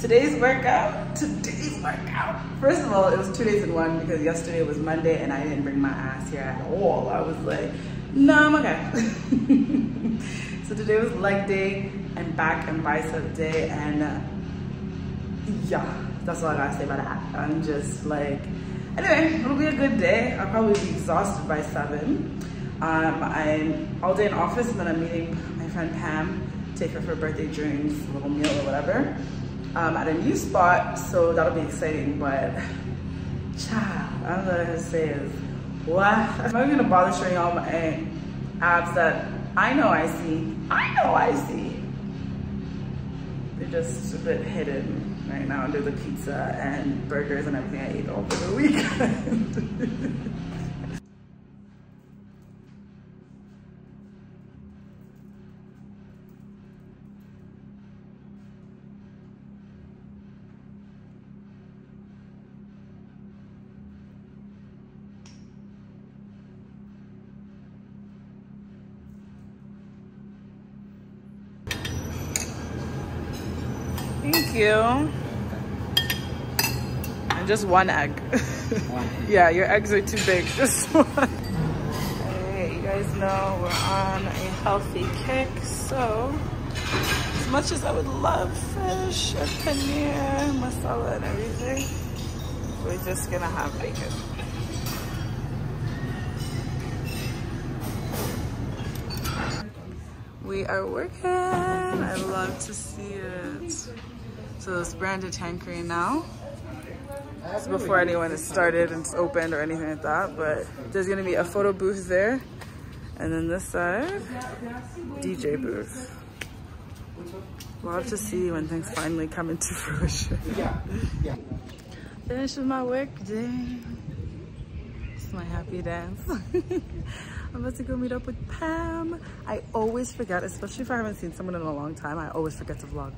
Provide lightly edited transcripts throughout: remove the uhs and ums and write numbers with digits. Today's workout. First of all, it was 2 days in one because yesterday was Monday and I didn't bring my ass here at all. I was like, no, I'm okay. So today was leg day and back and bicep day, and yeah, that's all I gotta say about that. I'm just like, anyway, it'll be a good day. I'll probably be exhausted by 7. I'm all day in office and then I'm meeting my friend Pam, take her for birthday drinks, a little meal or whatever. At a new spot, so that'll be exciting. But child, I don't know what I'm gonna say is what. I'm not even gonna bother showing y'all my abs that I know I see. They're just a bit hidden right now under the pizza and burgers and everything I ate over the weekend. You and just one egg. Yeah, your eggs are too big, just one. Alright, you guys know we're on a healthy kick, so as much as I would love fish and paneer, masala and everything, we're just gonna have bacon. We are working. I love to see it. So it's branded Tankery now. It's before anyone has started and it's opened or anything like that, but there's gonna be a photo booth there. And then this side, DJ booth. Love to see when things finally come into fruition. Yeah. Finished with my work day. It's my happy dance. I'm about to go meet up with Pam. I always forget, especially if I haven't seen someone in a long time, I always forget to vlog,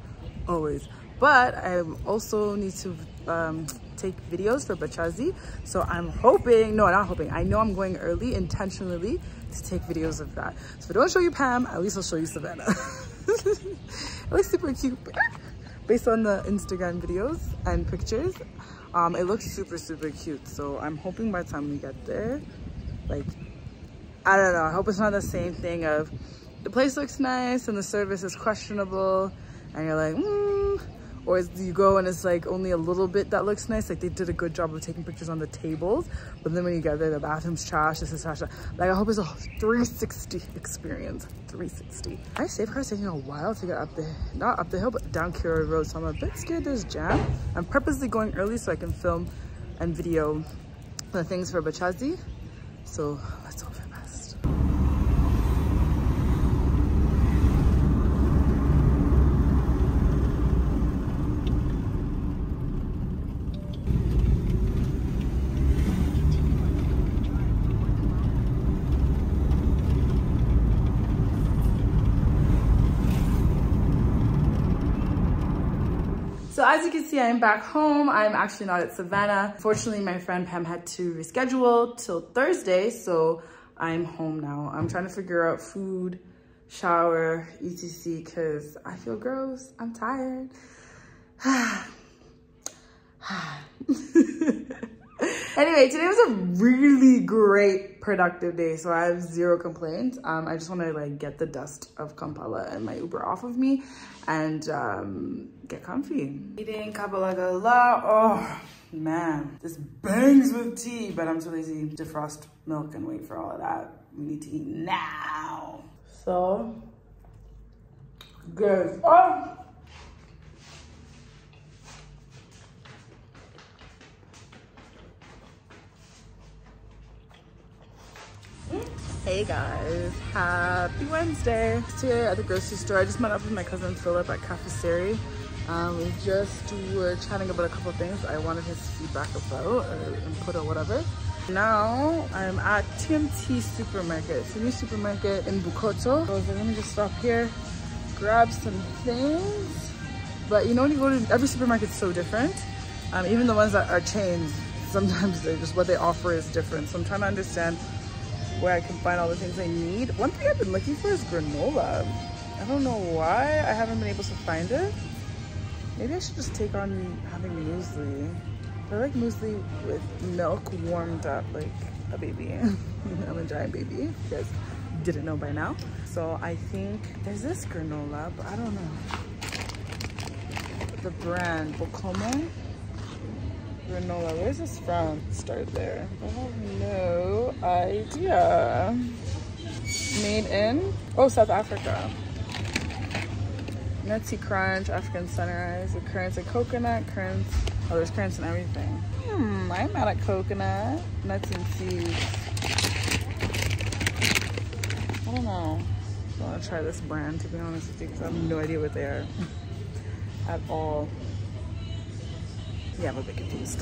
always. But I also need to take videos for Bachaazi. So I'm hoping, no, not hoping, I know I'm going early intentionally to take videos of that. So if I don't show you Pam, at least I'll show you Savannah. It looks super cute based on the Instagram videos and pictures. It looks super cute. So I'm hoping by the time we get there, like, I don't know, I hope it's not the same thing of the place looks nice and the service is questionable and you're like, or you go and it's like only a little bit that looks nice, like they did a good job of taking pictures on the tables, but then when you get there, the bathroom's trash, this is trash. Like, I hope it's a 360 experience, 360. I SafeCar's taking a while to get up the, not up the hill, but down Kira Road, so I'm a bit scared there's jam. I'm purposely going early so I can film and video the things for Bachaazi, so let's hope. So as you can see, I'm back home. I'm actually not at Savannah. Fortunately, my friend Pam had to reschedule till Thursday, so I'm home now. I'm trying to figure out food, shower, etc. because I feel gross, I'm tired. Anyway, today was a really great, productive day, so I have zero complaints. I just want to like get the dust of Kampala and my Uber off of me and get comfy. Eating kabalagala, oh man, this bangs with tea, but I'm too lazy to defrost milk and wait for all of that. We need to eat now. So, good. Oh! Hey guys, happy Wednesday. Here at the grocery store, I just met up with my cousin Philip at Cafe Siri. We just were chatting about a couple of things I wanted his feedback about, or input or whatever. Now I'm at TMT Supermarket. It's a new supermarket in Bukoto. So I was like, let me just stop here, grab some things. But you know, when you go to every supermarket, is so different. Even the ones that are chains, sometimes they're just what they offer is different. So I'm trying to understand where I can find all the things I need. One thing I've been looking for is granola. I don't know why I haven't been able to find it. Maybe I should just take on having muesli. I like muesli with milk warmed up like a baby. I'm a giant baby, you guys didn't know by now. So I think there's this granola, but I don't know. The brand, Bokomo. Granola, where's this from? Start there. I have no idea. Made in, oh, South Africa. Nutsy Crunch, African Sunrise, with currants and coconut, currants. Oh, there's currants and everything. I'm not at coconut. Nuts and seeds. I don't know. I want to try this brand, to be honest with you, because I have no idea what they are at all. Yeah, I'm a bit confused.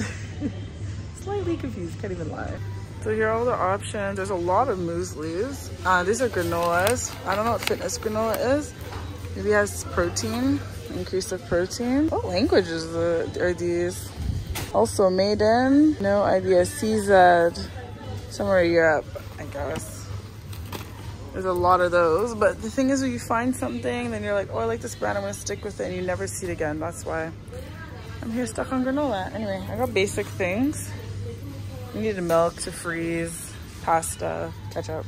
Slightly confused, can't even lie. So here are all the options. There's a lot of mueslis. These are granolas. I don't know what fitness granola is. Maybe it has protein, increase of protein. What languages are these? Also made in, no idea, CZ. Somewhere in Europe, I guess. There's a lot of those, but the thing is when you find something, then you're like, oh, I like this brand, I'm gonna stick with it, and you never see it again, that's why. I'm here stuck on granola. Anyway, I got basic things. I needed milk to freeze, pasta, ketchup.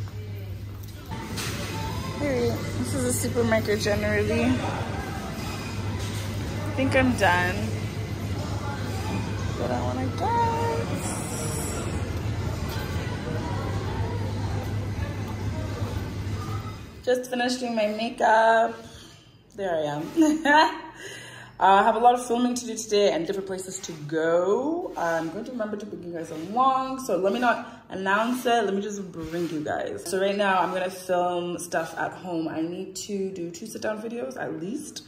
Period. This is a supermarket generally. I think I'm done. But I want to get. Just finished doing my makeup. There I am. I have a lot of filming to do today and different places to go. I'm going to remember to bring you guys along, so let me not announce it. Let me just bring you guys. So right now I'm going to film stuff at home. I need to do 2 sit-down videos at least,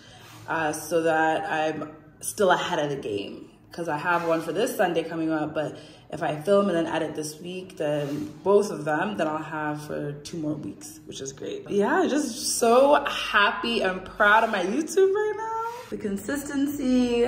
so that I'm still ahead of the game. Because I have one for this Sunday coming up, but if I film and then edit this week, then both of them, then I'll have for 2 more weeks, which is great. Yeah, just so happy and proud of my YouTube right now. The consistency,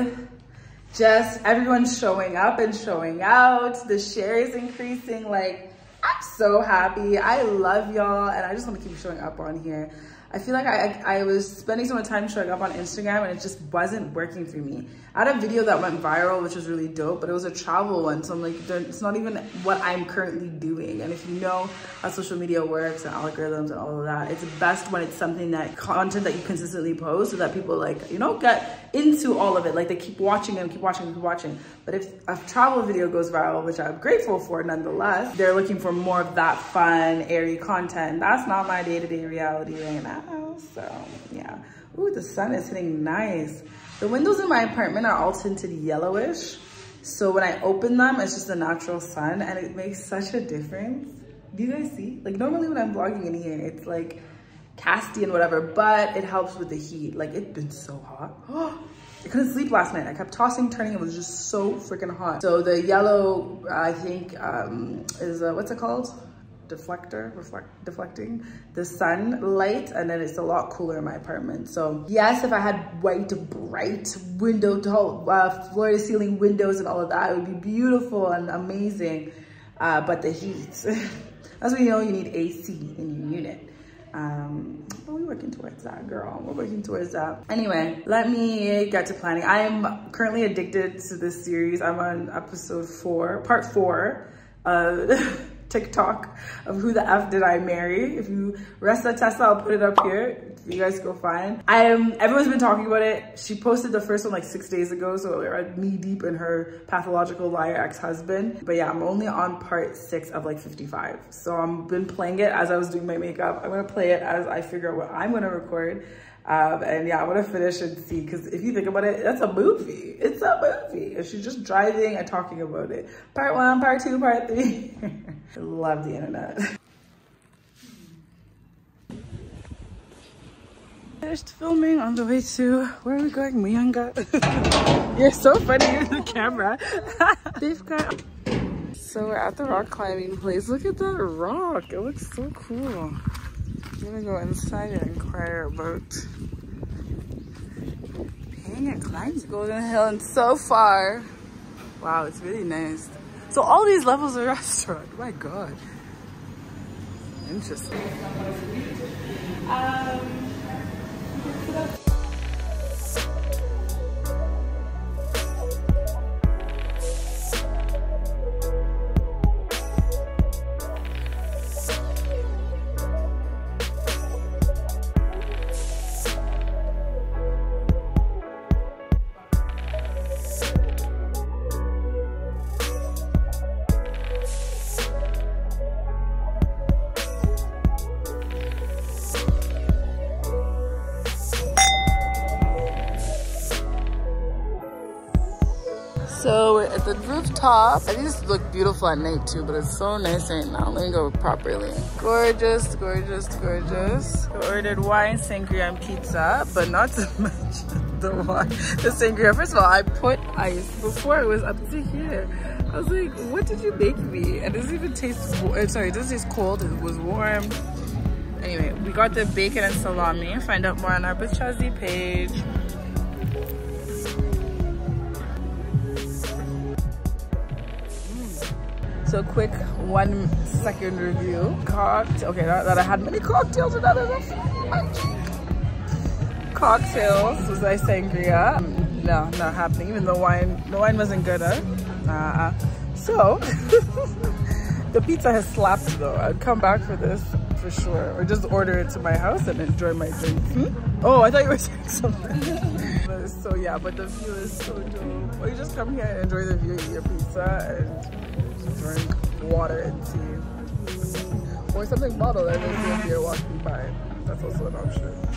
just everyone showing up and showing out, the share is increasing. Like, I'm so happy. I love y'all, and I just want to keep showing up on here. I feel like I was spending so much time showing up on Instagram, and it just wasn't working for me. I had a video that went viral, which was really dope, but it was a travel one, so I'm like, it's not even what I'm currently doing. And if you know how social media works and algorithms and all of that, it's best when it's something that, content that you consistently post, so that people like, you know, get into all of it. Like, they keep watching and keep watching and keep watching. But if a travel video goes viral, which I'm grateful for nonetheless, they're looking for more of that fun, airy content. That's not my day-to-day reality right now. So yeah. Ooh, the sun is hitting nice. The windows in my apartment are all tinted yellowish, so when I open them, it's just a natural sun, and it makes such a difference. Do you guys see? Like, normally when I'm vlogging in here, it's like casty and whatever, but it helps with the heat. Like, it's been so hot. I couldn't sleep last night. I kept tossing, turning. It was just so freaking hot. So the yellow, I think, is what's it called? Deflecting the sunlight, and then it's a lot cooler in my apartment. So yes, if I had white bright window to floor to ceiling windows and all of that, it would be beautiful and amazing, but the heat. That's when you know you need AC in your unit. But we're working towards that, girl. We're working towards that. Anyway, let me get to planning. I am currently addicted to this series. I'm on episode 4, part 4 of TikTok of Who the F Did I Marry? If you rest that Tessa, I'll put it up here. You guys go find. Everyone's been talking about it. She posted the first one like 6 days ago, so we are knee deep in her pathological liar ex-husband. But yeah, I'm only on part 6 of like 55. So I've been playing it as I was doing my makeup. I'm gonna play it as I figure out what I'm gonna record. And yeah, I want to finish and see, because if you think about it, that's a movie. It's a movie. And she's just driving and talking about it. Part 1, part 2, part 3. I love the internet. Finished filming on the way to, where are we going? Muyenga. You're so funny in the camera. They've got. So we're at the rock climbing place. Look at that rock. It looks so cool. I'm gonna go inside and inquire about paying a climb to Golden Hill, and so far, wow, it's really nice. So all these levels are restaurant. My God. Interesting. So we're at the rooftop. I think this looked beautiful at night too, but it's so nice right now. Let me go properly. Gorgeous, gorgeous, gorgeous. We ordered wine, sangria, and pizza, but not to mention the wine, the sangria. First of all, I put ice before it was up to here. I was like, what did you make me? And it doesn't even taste, sorry, it doesn't taste cold, it was warm. Anyway, we got the bacon and salami. Find out more on our Bachaazi page. So quick 1 second review. Cocktail, okay, not that I had many cocktails without it, that's so much. Cocktails, was I sangria? No, not happening, even the wine wasn't good, huh? Nah. So, the pizza has slapped though. I'd come back for this for sure, or just order it to my house and enjoy my drinks. Oh, I thought you were saying something. So yeah, but the view is so dope. Or you just come here and enjoy the view, eat your pizza, and drink water and tea, or something bottled and then if you're walking by, that's also an option.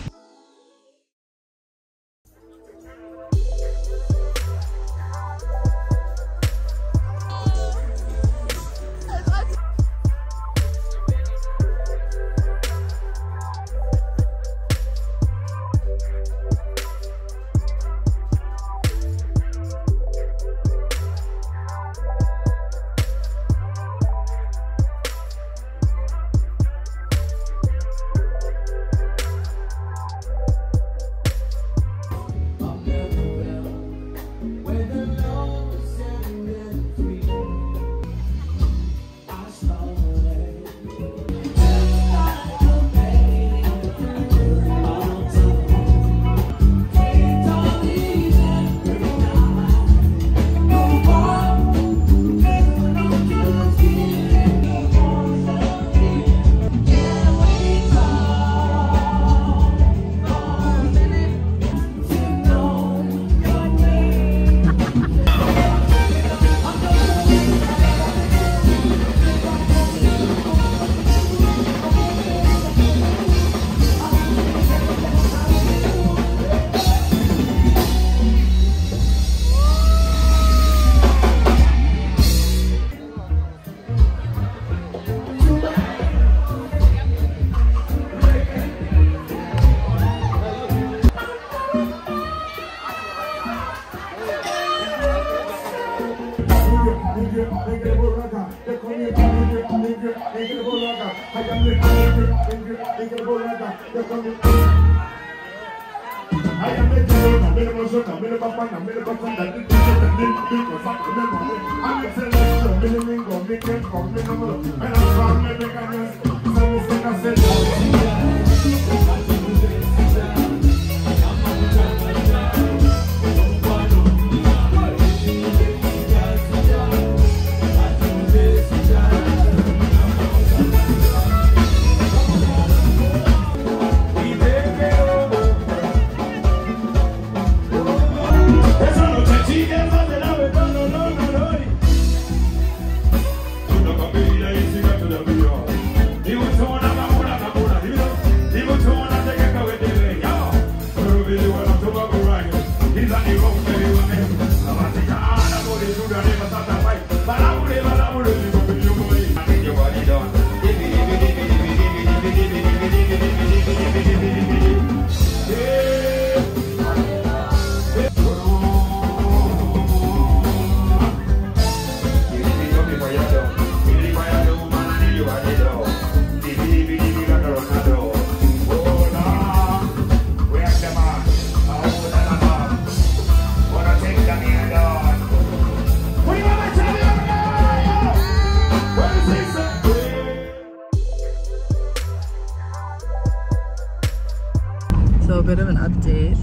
bit of an update.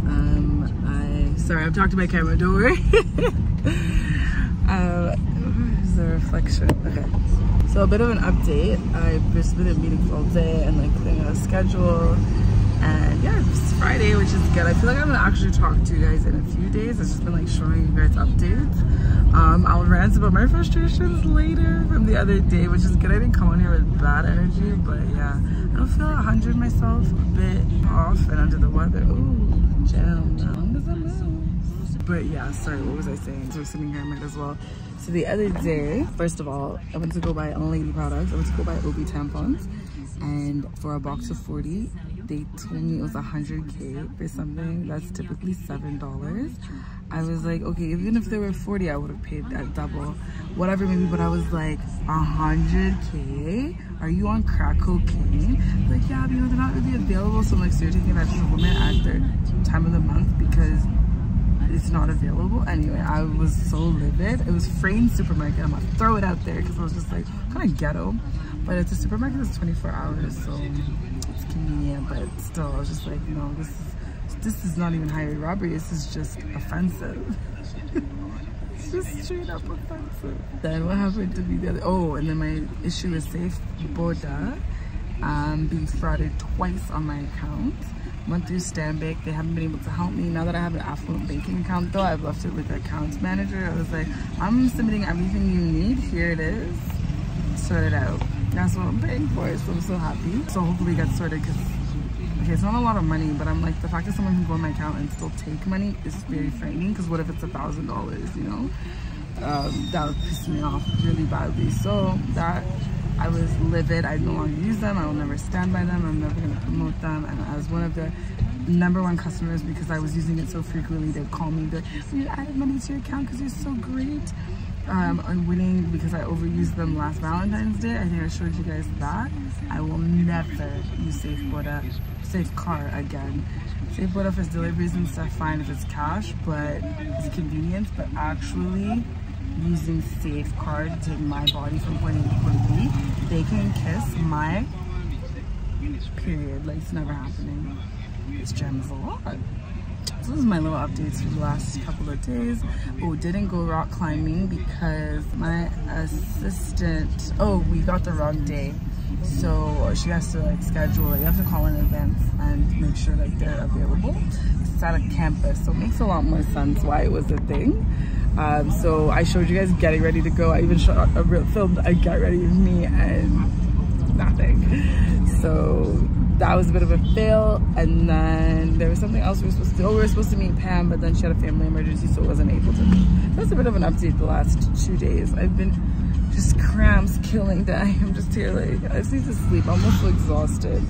I've talked to my camera, don't worry. Where's the reflection? Okay. So a bit of an update. I've just been in meetings all day and like putting out a schedule. And yeah, it's Friday, which is good. I feel like I'm gonna actually talk to you guys in a few days. It's just been like showing you guys updates. I'll rant about my frustrations later from the other day, which is good. I didn't come on here with bad energy, but yeah. I don't feel 100 myself, a bit off and under the weather. Ooh, jam. How long does that last? But yeah, sorry, what was I saying? So we're sitting here, I might as well. So the other day, first of all, I went to go buy all lady products. I went to go buy OB Tampons. And for a box of 40, they told me it was 100K for something that's typically $7. I was like, okay, even if there were 40, I would have paid that double, whatever maybe. But I was like, 100K? Are you on crack cocaine? Like, yeah, but you know, they're not really available. So I'm like, so you're taking that supplement at their time of the month because it's not available. Anyway, I was so livid. It was Frane's supermarket. I'm gonna throw it out there because I was just like, kind of ghetto. But it's a supermarket that's 24 hours, so it's convenient, but still, I was just like, you know, this is not even highway robbery, this is just offensive. It's just straight up offensive. Then what happened to me the other, oh, and then my issue is Safe Boda being frauded twice on my account. Went through Stanbic, they haven't been able to help me. Now that I have an affluent banking account though, I've left it with the accounts manager. I was like, I'm submitting everything you need, here it is, sort it out. That's what I'm paying for, so I'm so happy. So hopefully it gets sorted because, okay, it's not a lot of money, but I'm like, the fact that someone can go in my account and still take money is very frightening because what if it's $1,000, you know? That would piss me off really badly. So that, I was livid. I no longer use them. I will never stand by them. I'm never gonna promote them. And I was one of the #1 customers because I was using it so frequently. They'd call me, be like, you added money to your account because you're so great. I'm winning because I overused them last Valentine's Day. I think I showed you guys that. I will never use SafeCar again. SafeBoda, if it's deliveries and stuff, fine. If it's cash, but it's convenience. But actually using SafeCar to take my body from point A to point B, they can kiss my period. Like, it's never happening. This jam is a lot. So this is my little updates for the last couple of days. Oh, didn't go rock climbing because my assistant, oh, we got the wrong day. So she has to like schedule it. You have to call in advance and make sure that they're available. It's at a campus, so it makes a lot more sense why it was a thing. So I showed you guys getting ready to go. I even shot a real film, I got ready with me and nothing. So that was a bit of a fail. And then there was something else we were supposed to meet Pam, but then she had a family emergency, so it wasn't able to. That's a bit of an update the last 2 days. I've been just cramps killing that. I'm just here like, I just need to sleep. I'm also exhausted.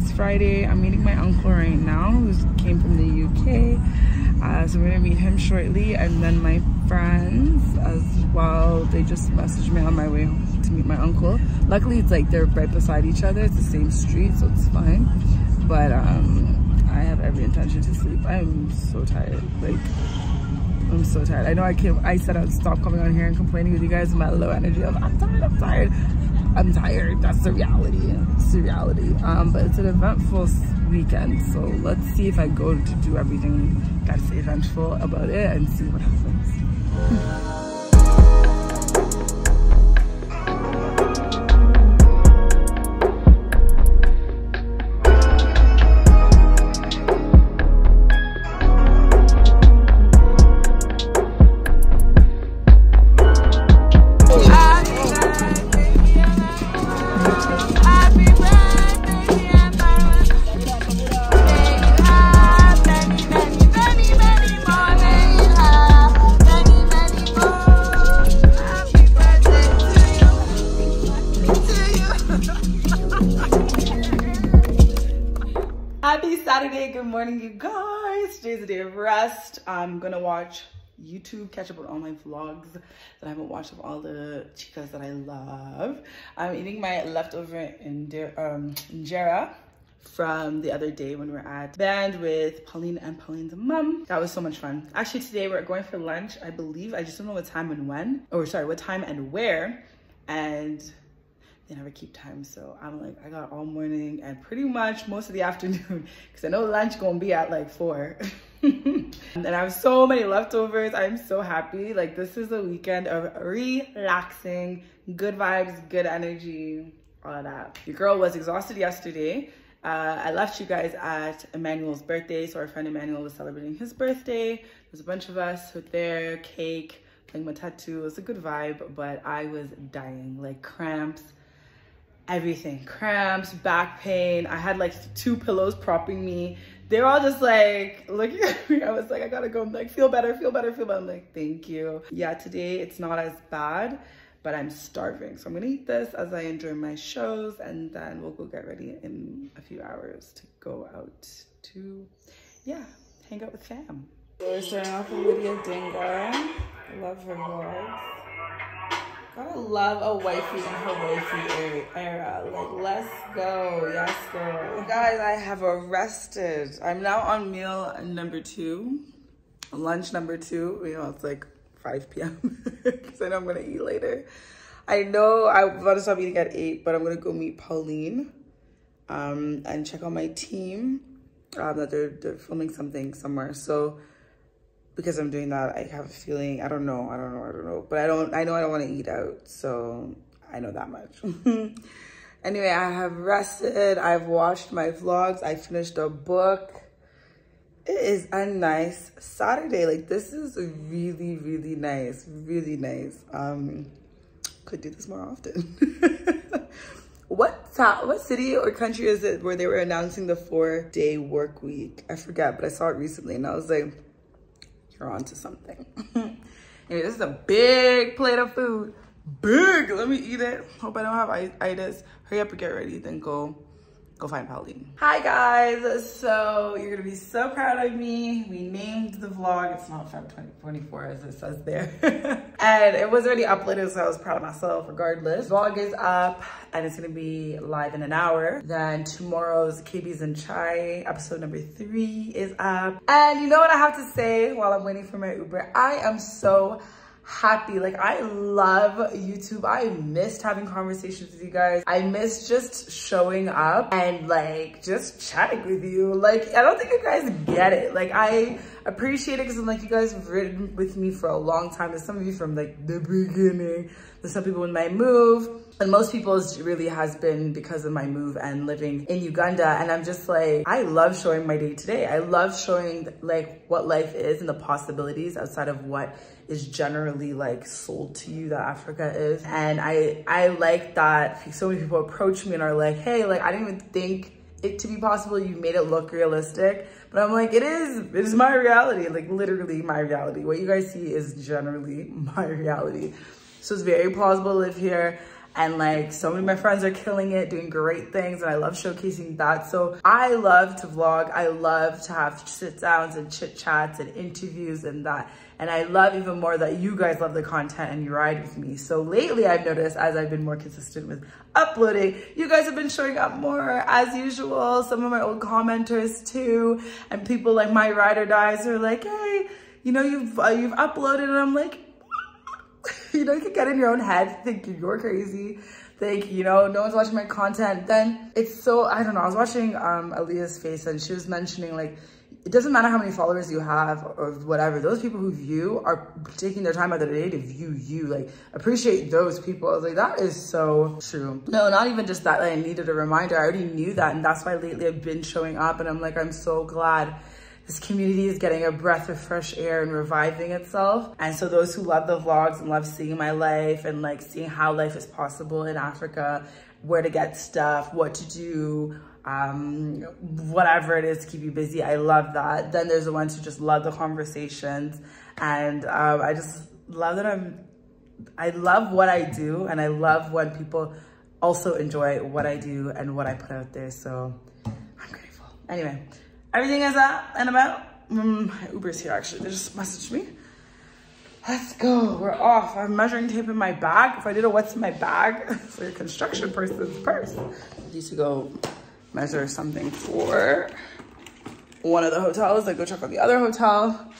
It's Friday. I'm meeting my uncle right now who came from the UK. So we're gonna meet him shortly. And then my friends as well, they just messaged me on my way home to meet my uncle. Luckily it's like they're right beside each other, it's the same street, so it's fine. But I have every intention to sleep. I'm so tired, like I'm so tired. I know I said I would stop coming on here and complaining with you guys with my low energy of I'm tired. That's the reality. It's the reality. But it's an eventful weekend, so let's see if I go to do everything that's eventful about it and see what happens. I'm gonna watch YouTube, catch up on all my vlogs that I haven't watched of all the chicas that I love. I'm eating my leftover injera from the other day when we were at band with Pauline and Pauline's mom. That was so much fun. Actually, today we're going for lunch, I believe. I just don't know what time and where. And they never keep time. So I'm like, I got all morning and pretty much most of the afternoon because I know lunch gonna be at like 4. And I have so many leftovers. I'm so happy. Like, this is a weekend of relaxing, good vibes, good energy, all of that. Your girl was exhausted yesterday. I left you guys at Emmanuel's birthday. So our friend Emmanuel was celebrating his birthday. There's a bunch of us with their cake, playing matatu. It was a good vibe, but I was dying, like cramps, everything. Cramps, back pain. I had like 2 pillows propping me. They were all just like looking at me. I was like, I gotta go. I'm like, feel better, feel better, feel better. I'm like, thank you. Yeah, today it's not as bad, but I'm starving. So I'm gonna eat this as I enjoy my shows, and then we'll go get ready in a few hours to go out to, yeah, hang out with fam. So we're starting off with Lydia Dinga. Love her vlogs. Gotta love a wifey in her wifey era. Like, let's go, yes girl. Guys, I have arrested. I'm now on meal number 2, lunch number 2. You know, it's like 5 p.m. because I know I'm gonna eat later. I know I'm about to stop eating at 8, but I'm gonna go meet Pauline and check on my team that they're filming something somewhere. So because I'm doing that, I have a feeling, I don't know. But I know I don't want to eat out. So I know that much. Anyway, I have rested. I've watched my vlogs. I finished a book. It is a nice Saturday. Like, this is really, really nice. Really nice. Could do this more often. What city or country is it where they were announcing the 4-day work week? I forget, but I saw it recently and I was like, onto something. Anyway, this is a big plate of food. Big. Let me eat it. Hope I don't have itis. Hurry up and get ready, then go find Pauline. Hi guys. So you're gonna be so proud of me. We named the vlog. It's not 5/24 as it says there. And it was already uploaded, so I was proud of myself regardless. Vlog is up and it's gonna be live in an hour. Then tomorrow's KB's and Chai episode number 3 is up. And you know what I have to say while I'm waiting for my Uber? I am so happy. Like, I love YouTube. I missed having conversations with you guys. I missed just showing up and like just chatting with you. Like, I don't think you guys get it. Like, I appreciate it because I'm like, you guys have ridden with me for a long time. There's some of you from like the beginning. There's some people in my move, and most people's really has been because of my move and living in Uganda. And I'm just like, I love showing my day to day. I love showing like what life is and the possibilities outside of what is generally like sold to you that Africa is. And I like that so many people approach me and are like, hey, like, I didn't even think it to be possible. You made it look realistic. But I'm like, it is my reality. Like, literally my reality. What you guys see is generally my reality. So it's very plausible to live here. And like, so many of my friends are killing it, doing great things. And I love showcasing that. So I love to vlog. I love to have sit downs and chit chats and interviews and that. And I love even more that you guys love the content and you ride with me. So lately I've noticed as I've been more consistent with uploading, you guys have been showing up more as usual. Some of my old commenters too. And people like my ride or dies are like, hey, you know, you've uploaded. And I'm like, you know, you can get in your own head, think you're crazy, think, you know, no one's watching my content. Then it's so, I don't know, I was watching Aaliyah's face and she was mentioning like, it doesn't matter how many followers you have or whatever. Those people who view are taking their time out of the day to view you. Like, appreciate those people. I was like, that is so true. No, not even just that. Like, I needed a reminder. I already knew that. And that's why lately I've been showing up. And I'm like, I'm so glad this community is getting a breath of fresh air and reviving itself. And so those who love the vlogs and love seeing my life and like seeing how life is possible in Africa, where to get stuff, what to do, whatever it is to keep you busy, I love that. Then there's the ones who just love the conversations. And I just love that I love what I do, and I love when people also enjoy what I do and what I put out there. So I'm grateful. Anyway, everything is up and about. My Uber's here actually, they just messaged me. Let's go, we're off. I have measuring tape in my bag. If I didn't know what's in my bag, it's like a construction person's purse. I need to go measure something for one of the hotels. I go check on the other hotel.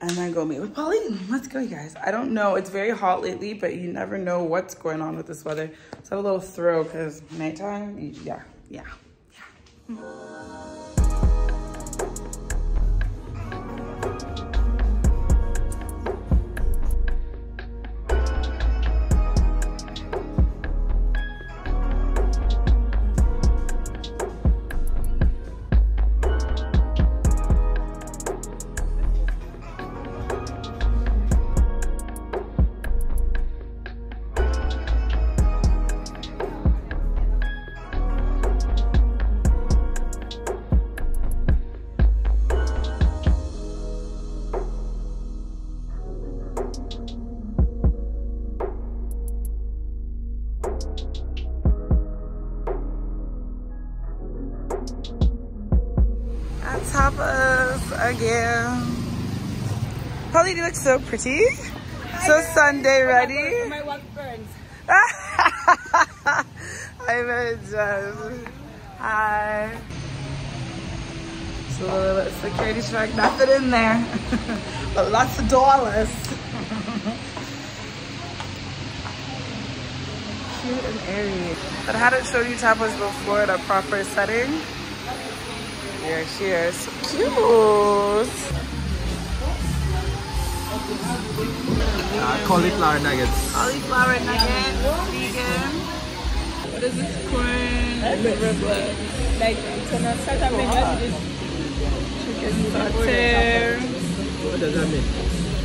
and then go meet with Pauline. Let's go, you guys. I don't know. It's very hot lately, but you never know what's going on with this weather. So I'm a little throw because nighttime, yeah. Again. Pauline, you look so pretty. So Sunday ready. My work friends. I'm adjusted. Hi. So the security check, nothing in there. But lots of dollars. Cute and airy. But I hadn't shown you tapas before in a proper setting. Here she is. So cute. Cauliflower nuggets. Cauliflower nuggets. Vegan. What is this? Corn. Riblet. Like, it's on a setup menu. Chicken saute. What does that mean?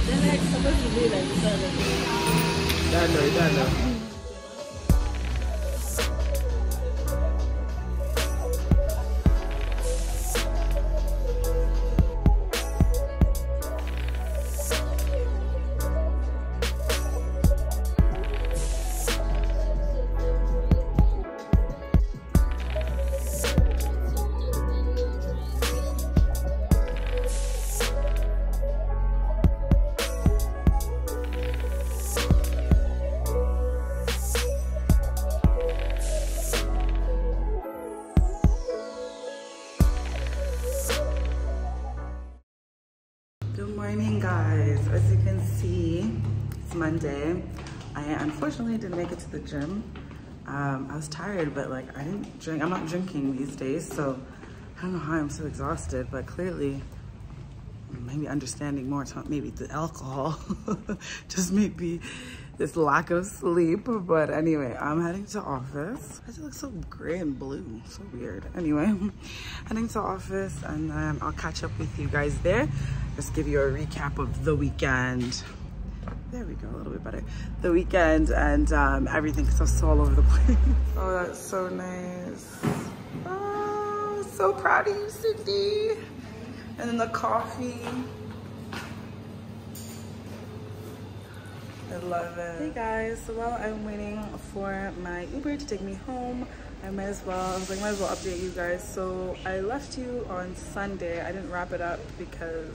They're like supposed to be like that. That no. As you can see, it's Monday. I unfortunately didn't make it to the gym. I was tired, but like I didn't drink. I'm not drinking these days, so I don't know how I'm so exhausted, but clearly maybe understanding more, maybe the alcohol just maybe this lack of sleep. But anyway, I'm heading to office. I just look so gray and blue, so weird. Anyway, heading to office, and I'll catch up with you guys there. Just give you a recap of the weekend. There we go, a little bit better. The weekend and everything, because I was so all over the place. Oh, that's so nice. Oh, so proud of you, Cindy. And then the coffee. I love it. Hey guys, so while I'm waiting for my Uber to take me home, I might as well update you guys. So I left you on Sunday. I didn't wrap it up because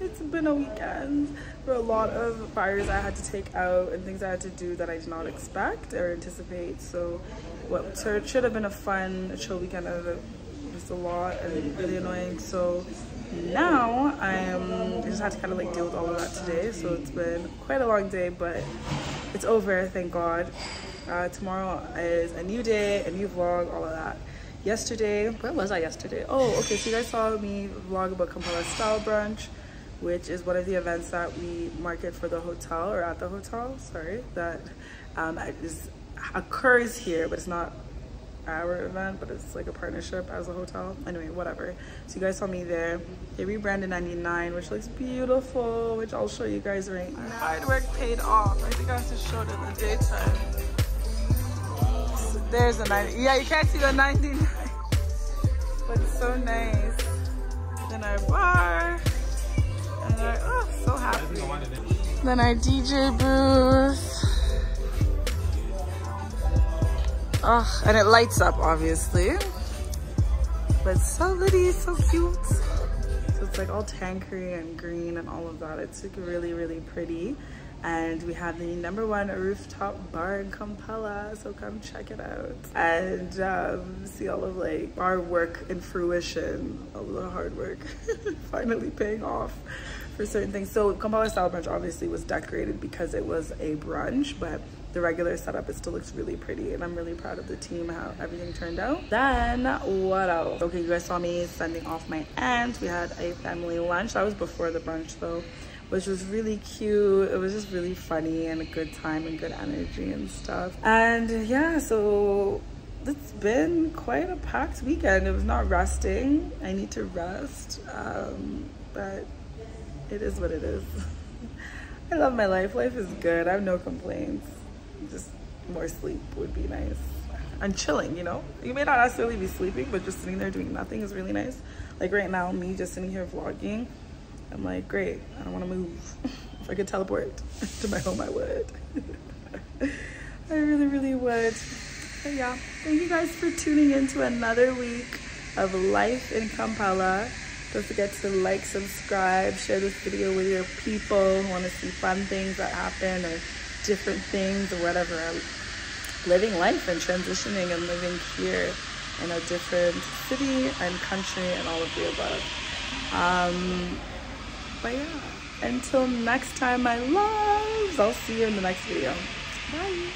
it's been a weekend. There were a lot of fires I had to take out and things I had to do that I did not expect or anticipate. So what should have been a fun, chill weekend ended up just a lot and really annoying. So now I just had to kind of like deal with all of that today. So it's been quite a long day, but it's over, thank God. Tomorrow is a new day, a new vlog, all of that. Yesterday, where was I yesterday? Oh, okay, so you guys saw me vlog about Kampala Style Brunch, which is one of the events that we market for the hotel, or at the hotel, sorry, that occurs here, but it's not our event, but it's like a partnership as a hotel. Anyway, whatever. So you guys saw me there. They rebranded 99, which looks beautiful, which I'll show you guys right now. Hard work paid off. I think I have to show it in the daytime. So there's a 90. Yeah, you can't see the 99. But it's so nice. Then our bar. And our, oh, so happy. Then our DJ booth. Oh, and it lights up, obviously. But so litty, so cute. So it's like all tankery and green and all of that. It's like really, really pretty. And we have the #1 rooftop bar in Kampala, so come check it out. And see all of like our work in fruition, all the hard work finally paying off for certain things. So Kampala style brunch obviously was decorated because it was a brunch, but the regular setup, it still looks really pretty, and I'm really proud of the team, how everything turned out. Then what else? Okay, you guys saw me sending off my aunt. We had a family lunch. That was before the brunch though, which was really cute. It was just really funny and a good time and good energy and stuff. And yeah, so it's been quite a packed weekend. It was not resting. I need to rest, but it is what it is. I love my life. Life is good. I have no complaints. Just more sleep would be nice. And chilling, you know? You may not necessarily be sleeping, but just sitting there doing nothing is really nice. Like right now, me just sitting here vlogging, I'm like, great, I don't want to move. If I could teleport to my home, I would. I really, really would. But yeah, thank you guys for tuning in to another week of life in Kampala. Don't forget to like, subscribe, share this video with your people who want to see fun things that happen or different things or whatever. I'm living life and transitioning and living here in a different city and country and all of the above. But yeah, until next time, my loves, I'll see you in the next video. Bye.